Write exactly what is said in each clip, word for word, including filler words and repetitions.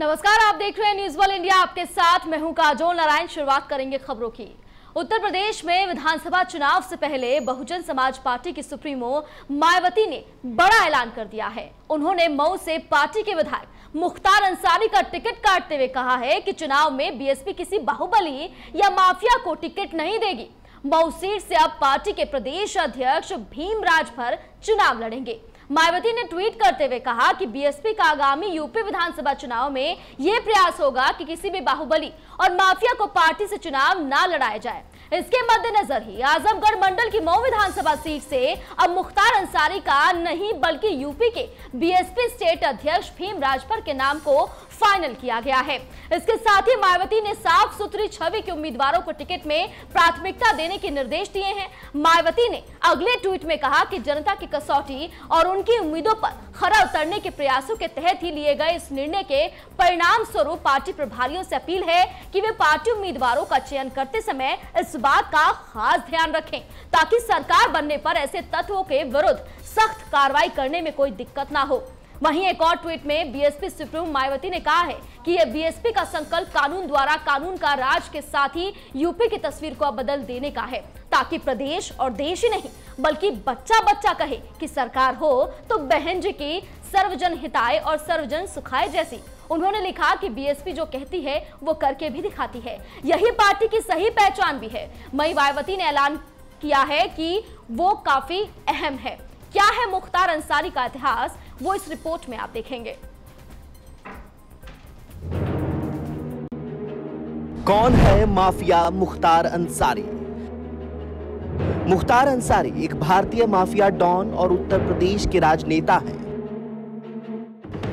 नमस्कार, आप देख रहे हैं न्यूज वाल इंडिया। आपके साथ मैं हूं काजोल नारायण। शुरुआत करेंगे खबरों की। उत्तर प्रदेश में विधानसभा चुनाव से पहले बहुजन समाज पार्टी की सुप्रीमो मायावती ने बड़ा ऐलान कर दिया है। उन्होंने मऊ से पार्टी के विधायक मुख्तार अंसारी का टिकट काटते हुए कहा है कि चुनाव में बीएसपी किसी बाहुबली या माफिया को टिकट नहीं देगी। मऊ सीट से अब पार्टी के प्रदेश अध्यक्ष भीम राजभर चुनाव लड़ेंगे। मायावती ने ट्वीट करते हुए कहा कि बीएसपी का आगामी यूपी विधानसभा चुनाव में यह प्रयास होगा कि किसी भी बाहुबली और माफिया को पार्टी से चुनाव ना लड़ाया जाए। इसके मद्देनजर ही आजमगढ़ मंडल की मऊ विधानसभा सीट से अब मुख्तार अंसारी का नहीं बल्कि यूपी के बीएसपी स्टेट अध्यक्ष भीम राजभर के नाम को फाइनल किया गया है। इसके साथ ही मायावती ने साफ सुथरी छवि के उम्मीदवारों को टिकट में प्राथमिकता देने के निर्देश दिए हैं। मायावती ने अगले ट्वीट में कहा कि जनता की कसौटी और उनकी उम्मीदों पर खरा उतरने के प्रयासों के तहत ही लिए गए इस निर्णय के परिणाम स्वरूप पार्टी प्रभारियों से अपील है कि वे पार्टी उम्मीदवारों का चयन करते समय इस बात का खास ध्यान रखें ताकि सरकार बनने पर ऐसे तत्वों के विरुद्ध सख्त कार्रवाई करने में कोई दिक्कत ना हो। वहीं एक और ट्वीट में बीएसपी सुप्रीमो मायावती ने कहा है कि यह बीएसपी का संकल्प कानून द्वारा कानून का राज के साथ ही यूपी की तस्वीर को बदल देने का है ताकि प्रदेश और देश ही नहीं बल्कि बच्चा बच्चा कहे कि सरकार हो तो बहन जी की, सर्वजन हिताय और सर्वजन सुखाय जैसी। उन्होंने लिखा कि बीएसपी जो कहती है वो करके भी दिखाती है, यही पार्टी की सही पहचान भी है। मई मायावती ने ऐलान किया है कि वो काफी अहम है। क्या है मुख्तार अंसारी का इतिहास, वो इस रिपोर्ट में आप देखेंगे। कौन है माफिया मुख्तार अंसारी? मुख्तार अंसारी एक भारतीय माफिया डॉन और उत्तर प्रदेश के राजनेता हैं।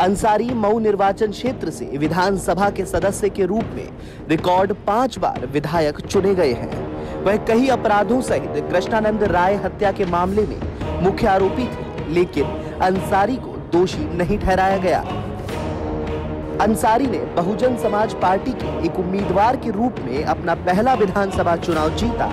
अंसारी मऊ निर्वाचन क्षेत्र से विधानसभा के सदस्य के रूप में रिकॉर्ड पांच बार विधायक चुने गए हैं। वह कई अपराधों सहित कृष्णानंद राय हत्या के मामले में मुख्य आरोपी थे, लेकिन अंसारी को दोषी नहीं ठहराया गया। अंसारी ने बहुजन समाज पार्टी के एक उम्मीदवार के रूप में अपना पहला विधानसभा चुनाव जीता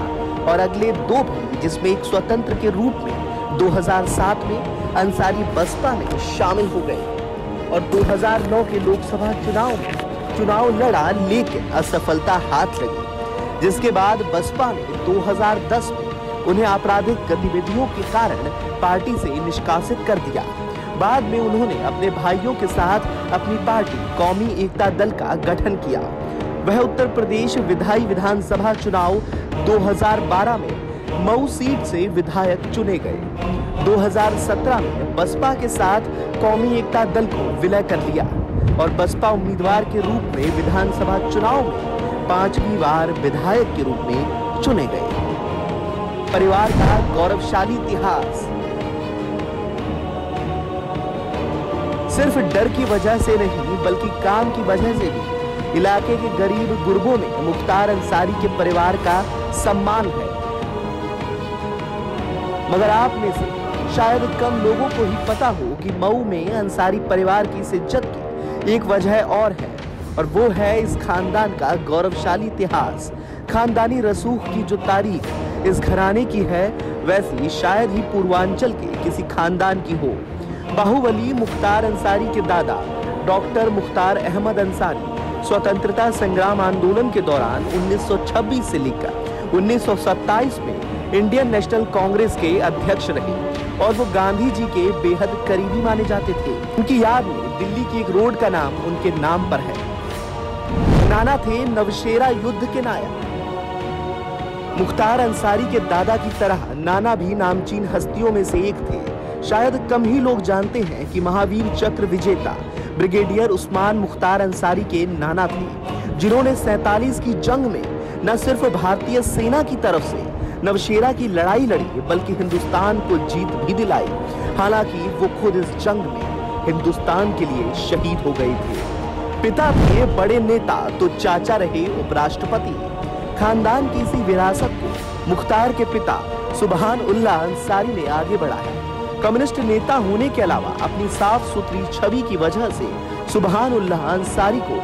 और अगले दो भी, जिसमें एक स्वतंत्र के रूप में दो हज़ार सात में अंसारी बसपा में शामिल हो गए और दो हज़ार नौ के लोकसभा चुनाव में चुनाव लड़ा लेकिन असफलता हाथ लगी, जिसके बाद बसपा में दो हज़ार दस में उन्हें आपराधिक गतिविधियों के कारण पार्टी से निष्कासित कर दिया। बाद में उन्होंने अपने भाइयों के साथ अपनी पार्टी कौमी एकता दल का गठन किया। वह उत्तर प्रदेश विधायी विधानसभा चुनाव दो हज़ार बारह में मऊ सीट से विधायक चुने गए। दो हज़ार सत्रह में बसपा के साथ कौमी एकता दल को विलय कर लिया और बसपा उम्मीदवार के रूप में विधानसभा चुनाव में पांचवी बार विधायक के रूप में चुने गए। परिवार का गौरवशाली इतिहास सिर्फ डर की वजह से नहीं बल्कि काम की वजह से भी इलाके के गरीब गुर्बों में मुख्तार अंसारी के परिवार का सम्मान है, मगर आप में से शायद कम लोगों को ही पता हो कि मऊ में अंसारी परिवार की इस इज्जत की एक वजह और है और वो है इस खानदान का गौरवशाली इतिहास। खानदानी रसूख की जो तारीख इस घराने की है वैसी शायद ही पूर्वांचल के किसी खानदान की हो। बाहुबली मुख्तार अंसारी के दादा डॉक्टर मुख्तार अहमद अंसारी स्वतंत्रता संग्राम आंदोलन के दौरान उन्नीस सौ छब्बीस से लेकर उन्नीस सौ सत्ताईस में इंडियन नेशनल कांग्रेस के अध्यक्ष रहे और वो गांधी जी के बेहद करीबी माने जाते थे। उनकी याद में दिल्ली की एक रोड का नाम उनके नाम पर है। नाना थे नवशेरा युद्ध के नायक। मुख्तार अंसारी के दादा की तरह नाना भी नामचीन हस्तियों में से एक थे। शायद कम ही लोग जानते हैं कि महावीर चक्र विजेता ब्रिगेडियर उस्मान मुख्तार अंसारी के नाना थे, जिन्होंने सैंतालीस की जंग में न सिर्फ भारतीय सेना की तरफ से नवशेरा की लड़ाई लड़ी बल्कि हिंदुस्तान को जीत भी दिलाई। हालांकि वो खुद इस जंग में हिंदुस्तान के लिए शहीद हो गए थे। पिता थे बड़े नेता तो चाचा रहे उपराष्ट्रपति। खानदान की इसी विरासत को मुख्तार के पिता सुभानुल्लाह अंसारी ने आगे बढ़ाया। कम्युनिस्ट नेता होने के अलावा अपनी साफ सुथरी छवि की वजह से सुभानुल्लाह अंसारी को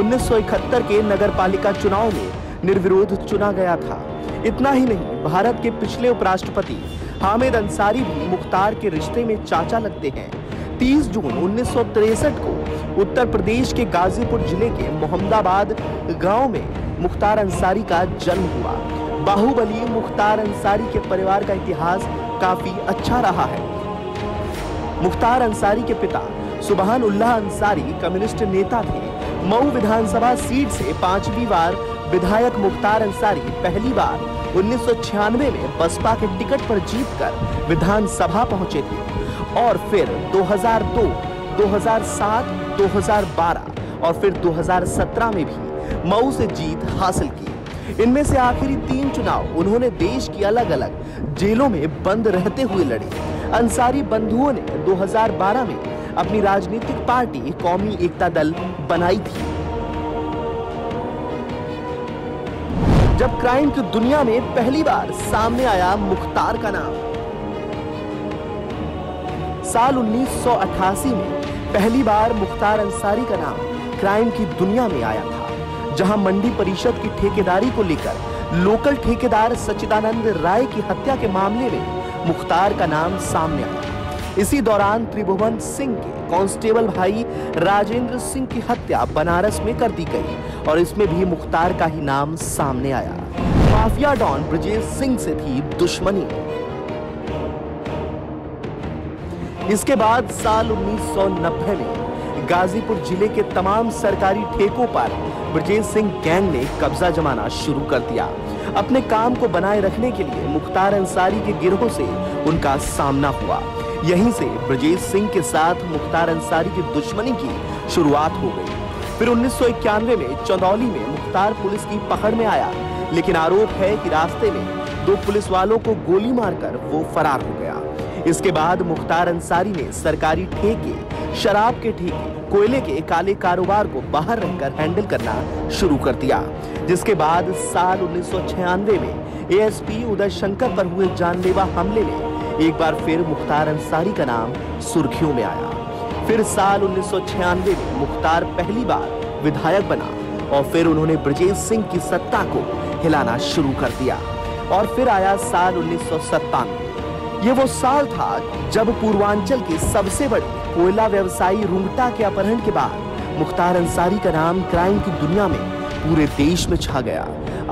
उन्नीस सौ इकहत्तर के नगरपालिका चुनाव में निर्विरोध चुना गया था। इतना ही नहीं, भारत के पिछले उपराष्ट्रपति हामिद अंसारी भी मुख्तार के रिश्ते में चाचा लगते हैं। तीस जून उन्नीस सौ तिरसठ को उत्तर प्रदेश के गाजीपुर जिले के मोहम्मदाबाद गांव में मुख्तार अंसारी का जन्म हुआ। बाहुबली मुख्तार अंसारी के परिवार का इतिहास काफी अच्छा रहा है। मुख्तार अंसारी के पिता सुभानुल्लाह अंसारी कम्युनिस्ट नेता थे। मऊ विधानसभा सीट से पांचवी बार विधायक मुख्तार अंसारी पहली बार उन्नीस सौ छियानवे में बसपा के टिकट पर जीतकर विधानसभा पहुंचे थे और फिर दो हज़ार दो, दो हज़ार सात, दो हज़ार बारह और फिर दो हज़ार सत्रह में भी मऊ से जीत हासिल की। इनमें से आखिरी तीन चुनाव उन्होंने देश की अलग अलग जेलों में बंद रहते हुए लड़े। अंसारी बंधुओं ने दो हज़ार बारह में अपनी राजनीतिक पार्टी कौमी एकता दल बनाई थी। जब क्राइम की दुनिया में पहली बार सामने आया मुख्तार का नाम, साल उन्नीस सौ अट्ठासी में पहली बार मुख्तार अंसारी का नाम क्राइम की दुनिया में आया था, जहां मंडी परिषद की ठेकेदारी को लेकर लोकल ठेकेदार सचिदानंद राय की हत्या के मामले में मुख्तार का नाम सामने आया। इसी दौरान त्रिभुवन सिंह के कांस्टेबल भाई राजेंद्र सिंह की हत्या बनारस में कर दी गई और इसमें भी मुख्तार का ही नाम सामने आया। माफिया डॉन बृजेश सिंह से थी दुश्मनी। इसके बाद साल उन्नीस सौ नब्बे में गाजीपुर जिले के तमाम सरकारी ठेकों पर बृजेश सिंह गैंग ने कब्जा जमाना शुरू कर दिया। अपने काम को बनाए रखने के लिए मुख्तार अंसारी के गिरोह से उनका सामना हुआ। यहीं से बृजेश सिंह के साथ मुख्तार अंसारी की दुश्मनी की शुरुआत हो गई। फिर उन्नीस सौ इक्यानवे में चंदौली में मुख्तार पुलिस की पकड़ में आया, लेकिन आरोप है कि रास्ते में दो पुलिस वालों को गोली मारकर वो फरार हो गया। इसके बाद मुख्तार अंसारी ने सरकारी ठेके, शराब के ठेके, कोयले के काले कारोबार को बाहर रखकर हैंडल करना शुरू कर दिया, जिसके बाद साल उन्नीस सौ छियानवे में एएसपी उदय शंकर पर हुए जानलेवा हमले में एक बार फिर मुख्तार अंसारी का नाम सुर्खियों में आया। फिर साल उन्नीस सौ छियानवे में मुख्तार पहली बार विधायक बना और फिर उन्होंने बृजेश सिंह की सत्ता को हिलाना शुरू कर दिया। और फिर आया साल उन्नीस सौ सत्तानवे। ये वो साल था जब पूर्वांचल के सबसे बड़े कोयला व्यवसायी रुंगटा के अपहरण के बाद मुख्तार अंसारी का नाम क्राइम की दुनिया में पूरे देश में छा गया।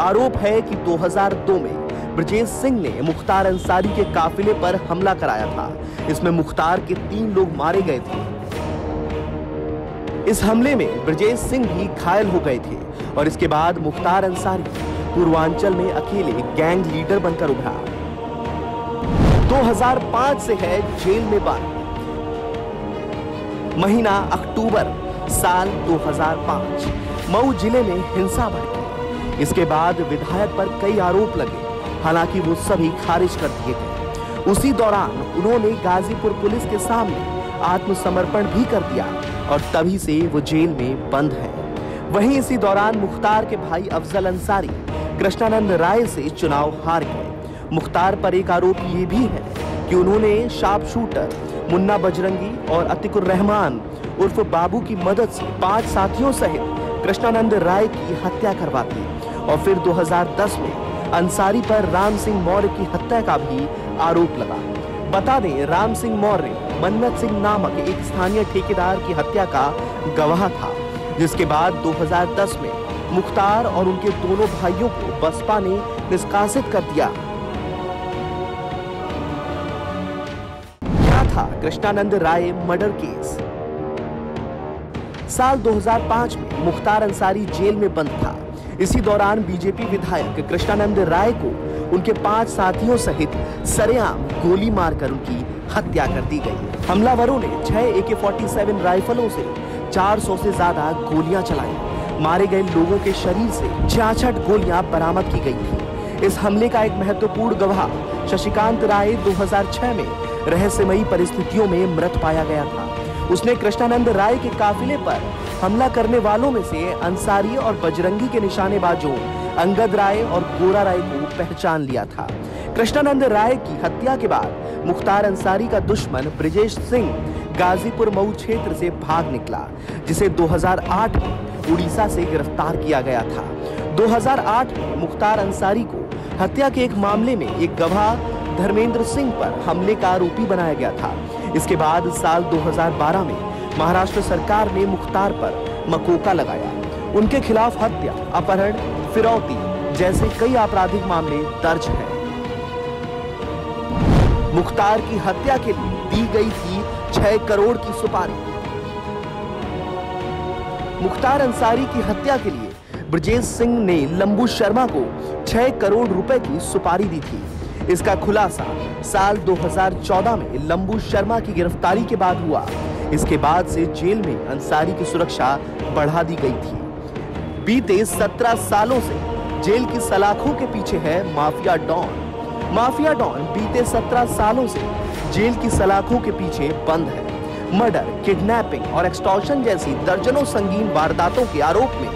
आरोप है कि दो हज़ार दो में बृजेश सिंह ने मुख्तार अंसारी के काफिले पर हमला कराया था। इसमें मुख्तार के तीन लोग मारे गए थे। इस हमले में बृजेश सिंह भी घायल हो गए थे और इसके बाद मुख्तार अंसारी पूर्वांचल में अकेले गैंग लीडर बनकर उभरा। दो हज़ार पाँच से है जेल में बंद। महीना अक्टूबर साल दो हज़ार पाँच। मऊ जिले में हिंसा भड़की। इसके बाद विधायक पर कई आरोप लगे, हालांकि वो सभी खारिज कर दिए गए। उसी दौरान उन्होंने गाजीपुर पुलिस के सामने आत्मसमर्पण भी कर दिया और तभी से वो जेल में बंद है। वहीं इसी दौरान मुख्तार के भाई अफजल अंसारी कृष्णानंद राय से चुनाव हार गए। मुख्तार पर एक आरोप ये भी है कि उन्होंने शार्प शूटर मुन्ना बजरंगी और अतिकुर रहमान उर्फ बाबू की मदद से पांच साथियों सहित कृष्णानंद राय की हत्या करवा दी और फिर दो हज़ार दस में अंसारी पर राम सिंह मौर्य की हत्या का भी आरोप लगा। बता दें, राम सिंह मौर्य मन्नत सिंह नामक एक स्थानीय ठेकेदार की हत्या का गवाह था, जिसके बाद दो हज़ार दस में मुख्तार और उनके दोनों भाइयों को बसपा ने निष्कासित कर दिया। क्या था कृष्णानंद राय मर्डर केस? साल दो हज़ार पाँच में मुख्तार अंसारी जेल में बंद था। इसी दौरान बीजेपी विधायक कृष्णानंद राय को उनके पांच साथियों सहित सरेआम गोली मारकर उनकी हत्या कर दी गई। हमलावरों ने छह ए के सैंतालीस राइफलों से चार सौ से ज्यादा गोलियां चलाई। मारे गए लोगों के शरीर से छियासठ गोलियां बरामद की गई थी। इस हमले का एक महत्वपूर्ण गवाह शशिकांत राय दो हज़ार छह में रहस्यमयी परिस्थितियों में मृत पाया गया था। उसने कृष्णानंद राय के काफिले पर हमला करने वालों में से अंसारी और बजरंगी के निशानेबाजों अंगद राय और गोरा राय को पहचान लिया था। कृष्णानंद राय की हत्या के बाद मुख्तार अंसारी का दुश्मन बृजेश सिंह गाजीपुर मऊ क्षेत्र से भाग निकला, जिसे दो हज़ार आठ में उड़ीसा से गिरफ्तार किया गया था। दो हज़ार आठ में मुख्तार अंसारी को हत्या के एक मामले में एक गवाह धर्मेंद्र सिंह पर हमले का आरोपी बनाया गया था। इसके बाद साल दो हज़ार बारह में महाराष्ट्र सरकार ने मुख्तार पर मकोका लगाया। उनके खिलाफ हत्या, अपहरण, फिरौती जैसे कई आपराधिक मामले दर्ज हैं। मुख्तार की हत्या के लिए दी गई थी छह करोड़ की सुपारी। मुख्तार अंसारी की हत्या के लिए बृजेश सिंह ने लंबू शर्मा को छह करोड़ रुपए की सुपारी दी थी। इसका खुलासा साल दो हज़ार चौदह में लंबू शर्मा की गिरफ्तारी के बाद हुआ। इसके बाद से जेल में अंसारी की सुरक्षा बढ़ा दी गई थी। बीते सत्रह सालों से जेल की सलाखों के पीछे है माफिया डॉन। माफिया डॉन बीते सत्रह सालों से जेल की सलाखों के पीछे बंद है। मर्डर, किडनैपिंग और एक्सटॉर्शन जैसी दर्जनों संगीन वारदातों के आरोप में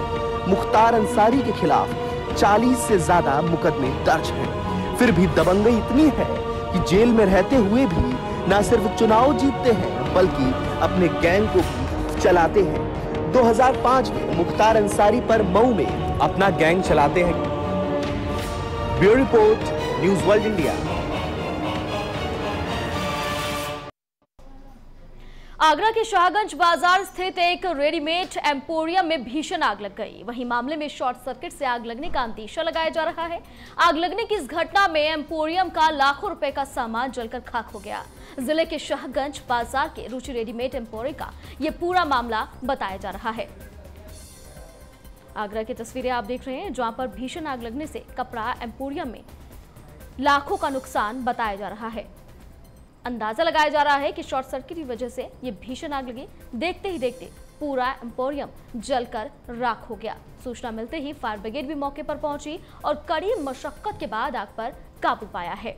मुख्तार अंसारी के खिलाफ चालीस से ज्यादा मुकदमे दर्ज हैं। फिर भी दबंगई इतनी है कि जेल में रहते हुए भी न सिर्फ चुनाव जीतते हैं बल्कि अपने गैंग को भी चलाते हैं। दो हज़ार पाँच में मुख्तार अंसारी पर मऊ में अपना गैंग चलाते हैं। Bureau report, news wall India. Agra के शाहगंज बाजार स्थित एक रेडीमेड एम्पोरियम में भीषण आग लग गई। वहीं मामले में शॉर्ट सर्किट से आग लगने का अंदेशा लगाया जा रहा है। आग लगने की इस घटना में एम्पोरियम का लाखों रुपए का सामान जलकर खाक हो गया। जिले के शाहगंज बाजार के रुचि रेडीमेड एम्पोरियम का ये पूरा मामला बताया जा रहा है। आगरा की तस्वीरें आप देख रहे हैं, जहाँ पर भीषण आग लगने से कपड़ा एम्पोरियम में लाखों का नुकसान बताया जा रहा है। अंदाजा लगाया जा रहा है कि शॉर्ट सर्किट की वजह से ये भीषण आग लगी। देखते ही देखते पूरा एम्पोरियम जलकर राख हो गया। सूचना मिलते ही फायर ब्रिगेड भी मौके पर पहुंची और कड़ी मशक्कत के बाद आग पर काबू पाया है।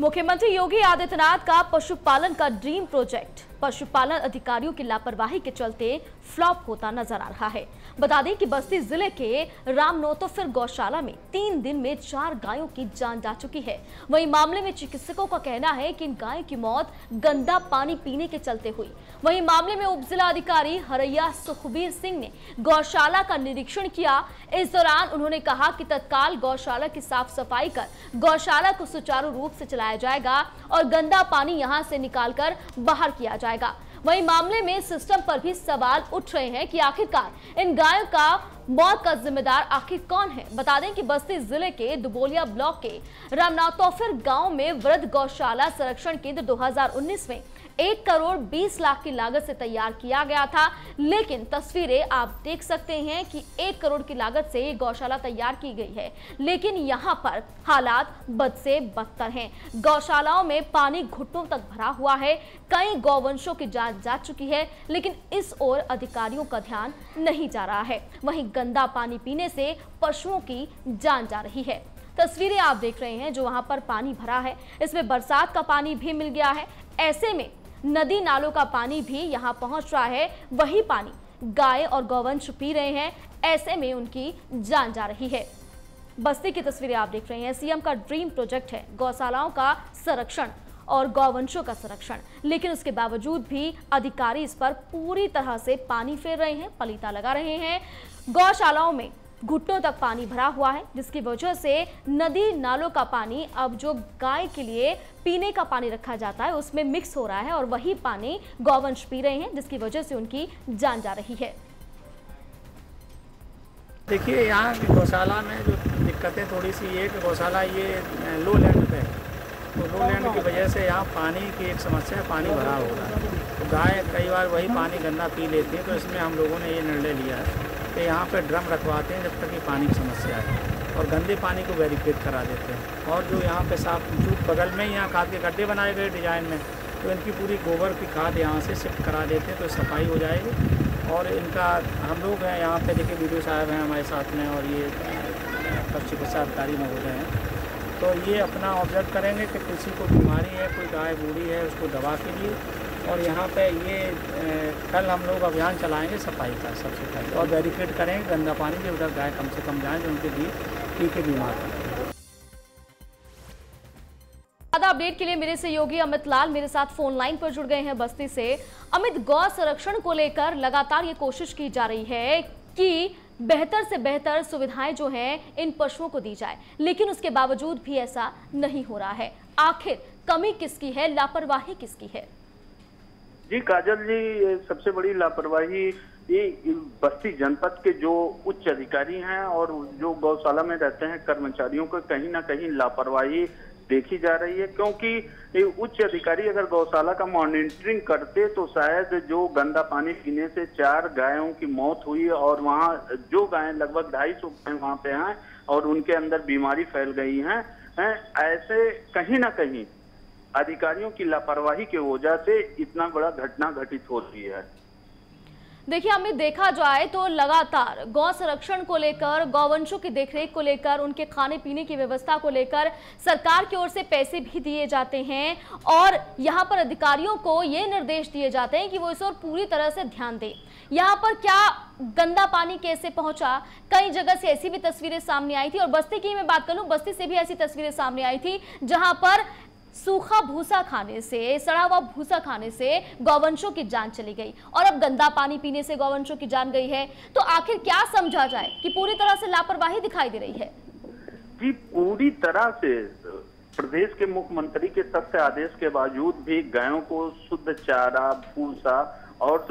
मुख्यमंत्री योगी आदित्यनाथ का पशुपालन का ड्रीम प्रोजेक्ट पशुपालन अधिकारियों की लापरवाही के चलते फ्लॉप होता नजर आ रहा है। बता दें कि बस्ती जिले के रामनोतोफिर गौशाला में तीन दिन में चार गायों की जान जा चुकी है। वहीं मामले में चिकित्सकों का कहना है कि इन गायों की मौत गंदा पानी पीने के चलते हुई। वहीं मामले में उप जिला अधिकारी हरैया सुखबीर सिंह ने गौशाला का निरीक्षण किया। इस दौरान उन्होंने कहा कि तत्काल गौशाला की साफ सफाई कर गौशाला को सुचारू रूप से चलाया जाएगा और गंदा पानी यहाँ से निकाल कर बाहर किया जाएगा। वहीं मामले में सिस्टम पर भी सवाल उठ रहे हैं कि आखिरकार इन गायों का मौत का जिम्मेदार आखिर कौन है। बता दें कि बस्ती जिले के दुबोलिया ब्लॉक के रामनाथोफिर गांव में वृद्ध गौशाला संरक्षण केंद्र दो हज़ार उन्नीस में एक करोड़ बीस लाख की लागत से तैयार किया गया था, लेकिन तस्वीरें आप देख सकते हैं कि एक करोड़ की लागत से गौशाला तैयार की गई है, लेकिन यहाँ पर हालात बद से बदतर हैं। गौशालाओं में पानी घुटनों तक भरा हुआ है। कई गौवंशों की जान जा चुकी है, लेकिन इस ओर अधिकारियों का ध्यान नहीं जा रहा है। वहीं गंदा पानी पीने से पशुओं की जान जा रही है। तस्वीरें आप देख रहे हैं जो वहाँ पर पानी भरा है, इसमें बरसात का पानी भी मिल गया है। ऐसे में नदी नालों का पानी भी यहाँ पहुँच रहा है, वही पानी गाय और गौवंश पी रहे हैं। ऐसे में उनकी जान जा रही है। बस्ती की तस्वीरें आप देख रहे हैं। सीएम का ड्रीम प्रोजेक्ट है गौशालाओं का संरक्षण और गौवंशों का संरक्षण, लेकिन उसके बावजूद भी अधिकारी इस पर पूरी तरह से पानी फेर रहे हैं, पलीता लगा रहे हैं। गौशालाओं में घुटनों तक पानी भरा हुआ है, जिसकी वजह से नदी नालों का पानी अब जो गाय के लिए पीने का पानी रखा जाता है उसमें मिक्स हो रहा है और वही पानी गौवंश पी रहे हैं, जिसकी वजह से उनकी जान जा रही है। देखिए, यहाँ गौशाला में जो दिक्कतें थोड़ी सी ये कि गौशाला ये लो लैंड पे है, तो लो लैंड की वजह से यहाँ पानी की एक समस्या है, पानी भरा हो रहा है। तो गाय कई बार वही पानी गंदा पी लेती है, तो इसमें हम लोगों ने ये निर्णय लिया है कि यहाँ पे ड्रम रखवाते हैं जब तक ये पानी की समस्या है, और गंदे पानी को बैरिकेड करा देते हैं। और जो यहाँ पे साफ जूट बगल में ही यहाँ खाद के गड्ढे बनाए गए डिज़ाइन में, तो इनकी पूरी गोबर की खाद यहाँ से शिफ्ट करा देते हैं, तो सफाई हो जाएगी। और इनका हम लोग हैं यहाँ पे, देखिए वीडियो साहब हैं हमारे साथ में, और ये पशु चिकित्सा अधिकारी महोदय हैं, तो ये अपना ऑब्जर्व करेंगे कि किसी को बीमारी है, कोई गाय बूढ़ी है, उसको दवा के लिए। और यहाँ पे ये ए, कल हम लोग अभियान चलाएंगे सफाई का, सबसे पहले, और बैरिकेड करेंगे गंदा पानी जो उधर गाय कम से कम जाए, जो उनके लिए पी के बीमार। अपडेट के लिए मेरे सहयोगी अमित लाल मेरे साथ फोन लाइन पर जुड़ गए हैं बस्ती से। अमित, गौ संरक्षण को लेकर लगातार ये कोशिश की जा रही है कि बेहतर से बेहतर सुविधाएं जो हैं इन पशुओं को दी जाए, लेकिन उसके बावजूद भी ऐसा नहीं हो रहा है। आखिर कमी किसकी है, लापरवाही किसकी है? जी काजल जी, सबसे बड़ी लापरवाही ये बस्ती जनपद के जो उच्च अधिकारी हैं और जो गौशाला में रहते हैं कर्मचारियों को कहीं ना कहीं लापरवाही देखी जा रही है, क्योंकि उच्च अधिकारी अगर गौशाला का मॉनिटरिंग करते तो शायद जो गंदा पानी पीने से चार गायों की मौत हुई और वहाँ जो गायें लगभग ढाई सौ गायें वहाँ पे हैं और उनके अंदर बीमारी फैल गई हैं। ऐसे कहीं ना कहीं अधिकारियों की लापरवाही के वजह से इतना बड़ा घटना घटित हो रही है। देखिए हमें देखा जाए तो लगातार गौ संरक्षण को लेकर, गौवंशों की देखरेख को लेकर, उनके खाने पीने की व्यवस्था को लेकर सरकार की ओर से पैसे भी दिए जाते हैं और यहाँ पर अधिकारियों को ये निर्देश दिए जाते हैं कि वो इस ओर पूरी तरह से ध्यान दें। यहाँ पर क्या गंदा पानी कैसे पहुँचा, कई जगह से ऐसी भी तस्वीरें सामने आई थी और बस्ती की मैं बात करूँ, बस्ती से भी ऐसी तस्वीरें सामने आई थी जहाँ पर सूखा भूसा खाने से, सड़ा हुआ भूसा खाने से गौवंशों की जान चली गई और अब गंदा पानी पीने से गौवंशों की जान गई है। तो आखिर क्या समझा जाए कि पूरी तरह से लापरवाही दिखाई दे रही है? जी पूरी तरह से प्रदेश के मुख्यमंत्री के सख्त आदेश के बावजूद भी गायों को शुद्ध चारा, भूसा और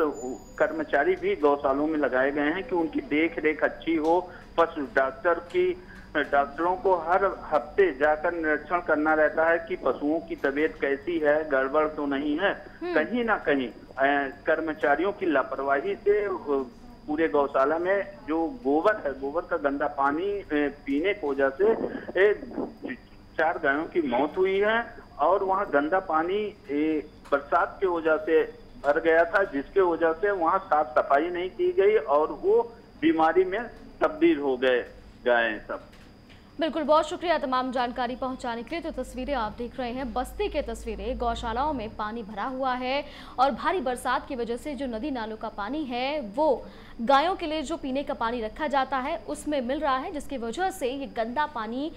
कर्मचारी भी गौशालों में लगाए गए हैं कि उनकी देख रेख अच्छी हो। पशु डॉक्टर की डॉक्टरों को हर हफ्ते जाकर निरीक्षण करना रहता है कि पशुओं की तबीयत कैसी है, गड़बड़ तो नहीं है। कहीं ना कहीं कर्मचारियों की लापरवाही से पूरे गौशाला में जो गोबर है, गोबर का गंदा पानी पीने की वजह से चार गायों की मौत हुई है और वहां गंदा पानी बरसात की वजह से भर गया था, जिसके वजह से वहां साफ सफाई नहीं की गई और वो बीमारी में तब्दील हो गए गाय सब। बिल्कुल, बहुत शुक्रिया तमाम जानकारी पहुंचाने के लिए। तो तस्वीरें आप देख रहे हैं बस्ती के, तस्वीरें गौशालाओं में पानी भरा हुआ है और भारी बरसात की वजह से जो नदी नालों का पानी है वो गायों के लिए जो पीने का पानी रखा जाता है उसमें मिल रहा है, जिसकी वजह से ये गंदा पानी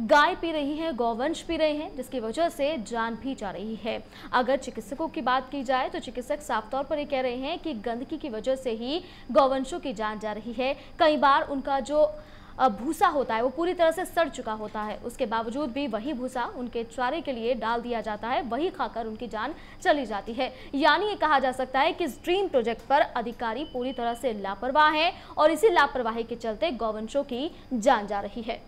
गाय पी रही है, गौवंश पी रहे हैं, जिसकी वजह से जान भी जा रही है। अगर चिकित्सकों की बात की जाए तो चिकित्सक साफ तौर पर ये कह रहे हैं कि गंदगी की वजह से ही गौवंशों की जान जा रही है। कई बार उनका जो भूसा होता है वो पूरी तरह से सड़ चुका होता है, उसके बावजूद भी वही भूसा उनके चारे के लिए डाल दिया जाता है, वही खाकर उनकी जान चली जाती है। यानी ये कहा जा सकता है कि इस ड्रीम प्रोजेक्ट पर अधिकारी पूरी तरह से लापरवाह हैं और इसी लापरवाही के चलते गौवंशों की जान जा रही है।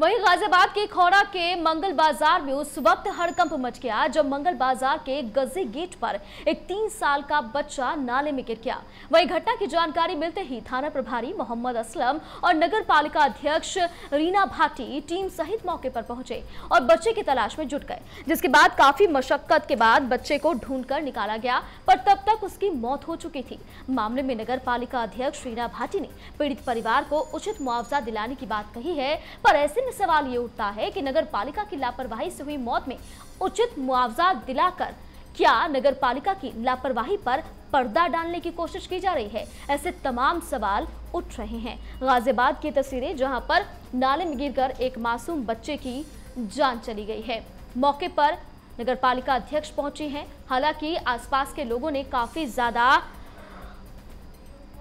वहीं गाजियाबाद के खौरा के मंगल बाजार में उस वक्त हड़कंप मच गया जब मंगल बाजार के गजी गेट पर एक तीन साल का बच्चा नाले में गिर गया। वहीं घटना की जानकारी मिलते ही थाना प्रभारी मोहम्मद असलम और नगर पालिका अध्यक्ष रीना भाटी टीम सहित मौके पर पहुंचे और बच्चे की तलाश में जुट गए, जिसके बाद काफी मशक्कत के बाद बच्चे को ढूंढ कर निकाला गया पर तब तक उसकी मौत हो चुकी थी। मामले में नगर पालिका अध्यक्ष रीना भाटी ने पीड़ित परिवार को उचित मुआवजा दिलाने की बात कही है, पर ऐसे सवाल ये उठता है कि नगरपालिका की लापरवाही से हुई मौत में उचित मुआवजा दिलाकर क्या नगरपालिका की लापरवाही पर पर्दा डालने की कोशिश की जा रही है? ऐसे तमाम सवाल उठ रहे हैं। गाजियाबाद की तस्वीरें जहां पर नाले में गिरकर एक मासूम बच्चे की जान चली गई है। मौके पर नगरपालिका अध्यक्ष पहुंचे हैं, हालांकि आसपास के लोगों ने काफी ज्यादा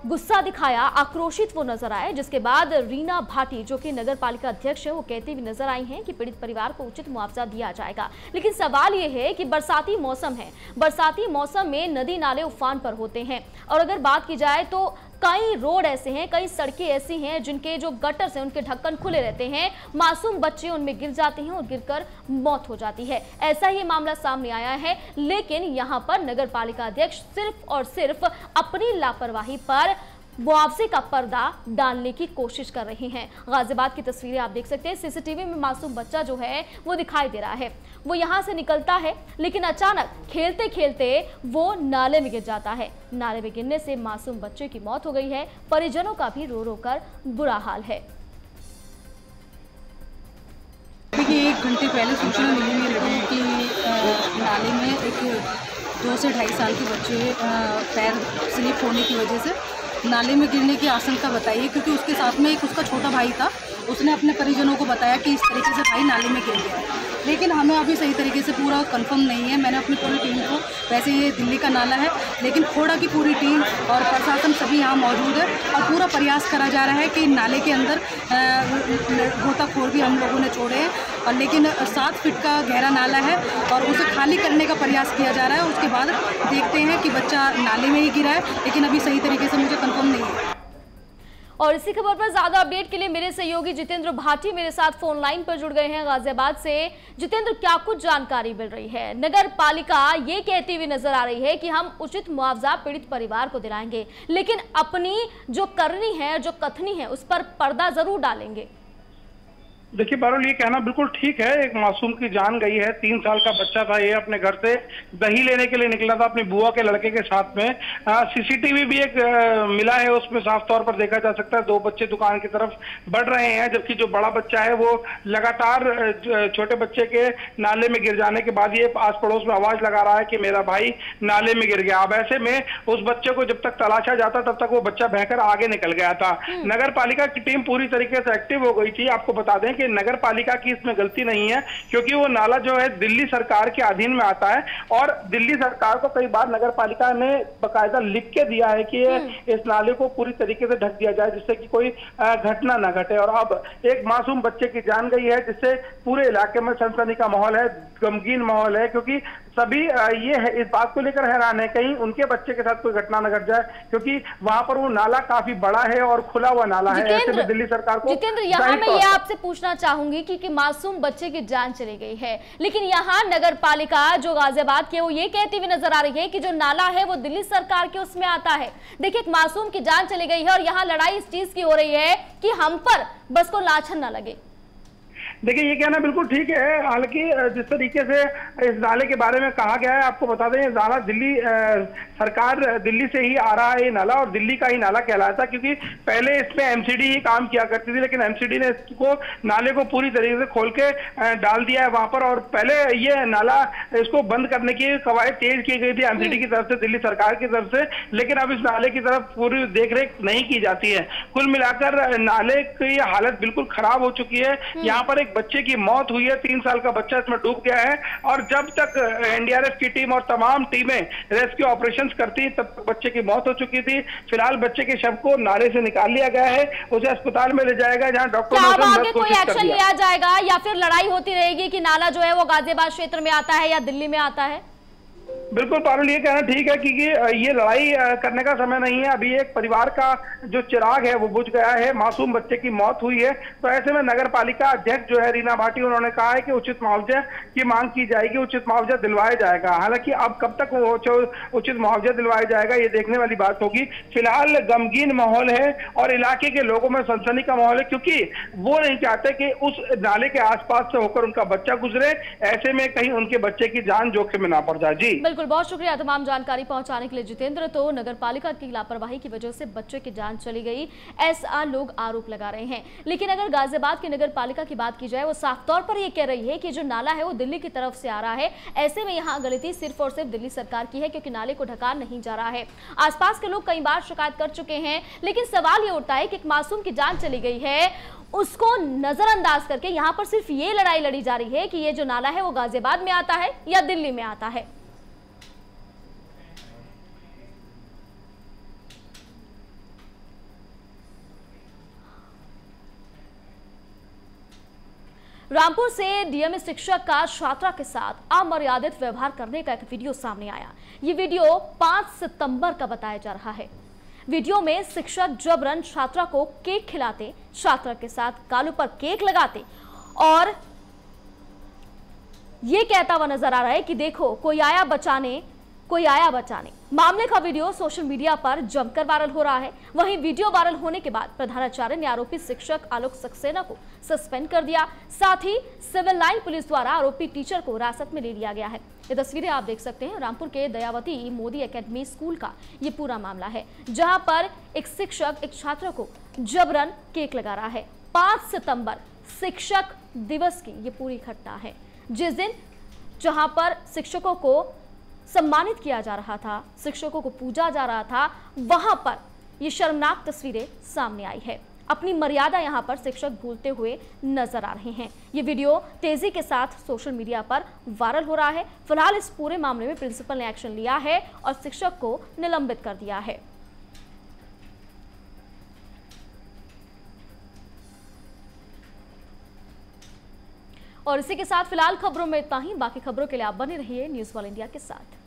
गुस्सा दिखाया, आक्रोशित वो नजर आए, जिसके बाद रीना भाटी जो कि नगर पालिका अध्यक्ष है वो कहती हुई नजर आई हैं कि पीड़ित परिवार को उचित मुआवजा दिया जाएगा। लेकिन सवाल ये है कि बरसाती मौसम है, बरसाती मौसम में नदी नाले उफान पर होते हैं और अगर बात की जाए तो कई रोड ऐसे हैं, कई सड़कें ऐसी हैं जिनके जो गटर्स हैं उनके ढक्कन खुले रहते हैं, मासूम बच्चे उनमें गिर जाते हैं और गिरकर मौत हो जाती है। ऐसा ही मामला सामने आया है, लेकिन यहाँ पर नगर पालिका अध्यक्ष सिर्फ और सिर्फ अपनी लापरवाही पर मुआवजे का पर्दा डालने की कोशिश कर रहे हैं। गाजियाबाद की तस्वीरें आप देख सकते हैं, सीसीटीवी में मासूम बच्चा जो है वो दिखाई दे रहा है, वो यहाँ से निकलता है लेकिन अचानक खेलते खेलते वो नाले में गिर जाता है। नाले में गिरने से मासूम बच्चे की मौत हो गई है, परिजनों का भी रो रो कर बुरा हाल है। देखिए एक घंटे पहले सूचना मिली मेरे को कि नाले में एक दो से ढाई साल के बच्चे पैर स्लिप होने की वजह से नाले में गिरने की आशंका बताई है, क्योंकि उसके साथ में एक उसका छोटा भाई था, उसने अपने परिजनों को बताया कि इस तरीके से भाई नाले में गिर गया। लेकिन हमें अभी सही तरीके से पूरा कंफर्म नहीं है। मैंने अपनी पूरी टीम को, वैसे ये दिल्ली का नाला है लेकिन खोड़ा की पूरी टीम और प्रशासन सभी यहाँ मौजूद है और पूरा प्रयास करा जा रहा है कि नाले के अंदर गोताखोर भी हम लोगों ने छोड़े हैं, और लेकिन सात फीट का गहरा नाला है और उसे खाली करने का प्रयास किया जा रहा है। उसके बाद देखते हैं कि बच्चा नाले में ही गिरा है, लेकिन अभी सही तरीके से मुझे कंफर्म नहीं है। और इसी खबर पर ज्यादा अपडेट के लिए मेरे सहयोगी जितेंद्र भाटी मेरे साथ फोन लाइन पर जुड़ गए हैं गाजियाबाद से। जितेंद्र, क्या कुछ जानकारी मिल रही है? नगर पालिका ये कहती हुई नजर आ रही है कि हम उचित मुआवजा पीड़ित परिवार को दिलाएंगे, लेकिन अपनी जो करनी है, जो कथनी है, उस पर पर्दा जरूर डालेंगे। देखिए बहरहाल ये कहना बिल्कुल ठीक है, एक मासूम की जान गई है। तीन साल का बच्चा था, ये अपने घर से दही लेने के लिए निकला था अपनी बुआ के लड़के के साथ में। सीसीटीवी भी एक आ, मिला है, उसमें साफ तौर पर देखा जा सकता है दो बच्चे दुकान की तरफ बढ़ रहे हैं, जबकि जो बड़ा बच्चा है वो लगातार छोटे बच्चे के नाले में गिर जाने के बाद ये आस पड़ोस में आवाज लगा रहा है कि मेरा भाई नाले में गिर गया। अब ऐसे में उस बच्चे को जब तक तलाशा जाता तब तक वो बच्चा बहकर आगे निकल गया था। नगर पालिका की टीम पूरी तरीके से एक्टिव हो गई थी। आपको बता दें नगर पालिका की इसमें गलती नहीं है, क्योंकि वो नाला जो है दिल्ली सरकार के अधीन में आता है और दिल्ली सरकार को कई बार नगर पालिका ने बकायदा लिख के दिया है कि इस नाले को पूरी तरीके से ढक दिया जाए जिससे कि कोई घटना ना घटे। और अब एक मासूम बच्चे की जान गई है जिससे पूरे इलाके में सनसनी का माहौल है, गमगीन माहौल है, क्योंकि सभी ये है, इस बात को लेकर हैरान है कहीं उनके बच्चे के साथ कोई घटना न घट जाए, क्योंकि वहां पर वो नाला काफी बड़ा है और खुला हुआ नाला है। ऐसे में दिल्ली सरकार को जितेंद्र यहाँ मैं ये आपसे पूछना चाहूंगी कि, कि मासूम बच्चे की जान चली गई है, लेकिन यहाँ नगर पालिका जो गाजियाबाद की है वो ये कहती हुई नजर आ रही है कि जो नाला है वो दिल्ली सरकार के उसमें आता है। देखिए एक मासूम की जान चली गई है और यहाँ लड़ाई इस चीज की हो रही है कि हम पर बस को लाछन ना लगे। देखिए ये कहना बिल्कुल ठीक है, हालांकि जिस तरीके से इस नाले के बारे में कहा गया है, आपको बता दें नाला दिल्ली सरकार दिल्ली से ही आ रहा है ये नाला और दिल्ली का ही नाला कहलाया था, क्योंकि पहले इसमें एमसीडी ही काम किया करती थी, लेकिन एमसीडी ने इसको नाले को पूरी तरीके से खोल के डाल दिया है वहां पर। और पहले ये नाला इसको बंद करने की कवायद तेज की गई थी एमसीडी की तरफ से, दिल्ली सरकार की तरफ से, लेकिन अब इस नाले की तरफ पूरी देखरेख नहीं की जाती है। कुल मिलाकर नाले की हालत बिल्कुल खराब हो चुकी है। यहाँ पर एक बच्चे की मौत हुई है, तीन साल का बच्चा इसमें डूब गया है और जब तक एनडीआरएफ की टीम और तमाम टीमें रेस्क्यू ऑपरेशंस करती तब तक बच्चे की मौत हो चुकी थी। फिलहाल बच्चे के शव को नाले से निकाल लिया गया है, उसे अस्पताल में ले जाएगा जहां डॉक्टर ने उसका मृत घोषित कर दिया। लिया जाएगा या फिर लड़ाई होती रहेगी कि नाला जो है वो गाजियाबाद क्षेत्र में आता है या दिल्ली में आता है? बिल्कुल पारुल ये कहना ठीक है कि ये लड़ाई करने का समय नहीं है, अभी एक परिवार का जो चिराग है वो बुझ गया है, मासूम बच्चे की मौत हुई है, तो ऐसे में नगर पालिका अध्यक्ष जो है रीना भाटी उन्होंने कहा है कि उचित मुआवजा की मांग की जाएगी, उचित मुआवजा दिलवाया जाएगा। हालांकि अब कब तक वो उचित मुआवजा दिलवाया जाएगा ये देखने वाली बात होगी। फिलहाल गमगीन माहौल है और इलाके के लोगों में सनसनी का माहौल है, क्योंकि वो नहीं चाहते कि उस नाले के आसपास से होकर उनका बच्चा गुजरे, ऐसे में कहीं उनके बच्चे की जान जोखिम में ना पड़ जाए। जी बिल्कुल, बहुत शुक्रिया तमाम जानकारी पहुंचाने के लिए जितेंद्र। तो नगरपालिका की लापरवाही की वजह से बच्चे की जान चली गई, ऐसा लोग आरोप लगा रहे हैं, लेकिन अगर गाजियाबाद की नगरपालिका की बात की जाए वो साफ तौर पर ये कह रही है कि जो नाला है वो दिल्ली की तरफ से आ रहा है। ऐसे में यहाँ गलती सिर्फ और सिर्फ दिल्ली सरकार की है, क्योंकि नाले को ढका नहीं जा रहा है। आसपास के लोग कई बार शिकायत कर चुके हैं, लेकिन सवाल ये उठता है कि एक मासूम की जान चली गई है, उसको नजरअंदाज करके यहाँ पर सिर्फ ये लड़ाई लड़ी जा रही है कि ये जो नाला है वो गाजियाबाद में आता है या दिल्ली में आता है। रामपुर से डीएम शिक्षक का छात्रा के साथ अमर्यादित व्यवहार करने का एक वीडियो सामने आया। ये वीडियो पाँच सितंबर का बताया जा रहा है। वीडियो में शिक्षक जबरन छात्रा को केक खिलाते, छात्रा के साथ गालों पर केक लगाते और ये कहता हुआ नजर आ रहा है कि देखो कोई आया बचाने, कोई आया बचाने। मामले का वीडियो सोशल मीडिया पर जमकर वायरल हो रहा है। वहीं वीडियो वायरल होने के बाद प्रधानाचार्य ने आरोपी शिक्षक आलोक सक्सेना को सस्पेंड कर दिया, साथ ही सिविल लाइन पुलिस द्वारा आरोपी टीचर को हिरासत में ले लिया गया है। ये तस्वीरें आप देख सकते हैं रामपुर के दयावती मोदी एकेडमी स्कूल का ये पूरा मामला है, जहाँ पर एक शिक्षक एक छात्र को जबरन केक लगा रहा है। पाँच सितम्बर शिक्षक दिवस की ये पूरी घटना है, जिस दिन जहाँ पर शिक्षकों को सम्मानित किया जा रहा था, शिक्षकों को पूजा जा रहा था, वहां पर ये शर्मनाक तस्वीरें सामने आई है। अपनी मर्यादा यहाँ पर शिक्षक भूलते हुए नजर आ रहे हैं। ये वीडियो तेजी के साथ सोशल मीडिया पर वायरल हो रहा है। फिलहाल इस पूरे मामले में प्रिंसिपल ने एक्शन लिया है और शिक्षक को निलंबित कर दिया है। और इसी के साथ फिलहाल खबरों में इतना ही। बाकी खबरों के लिए आप बने रहिए न्यूज वाल इंडिया के साथ।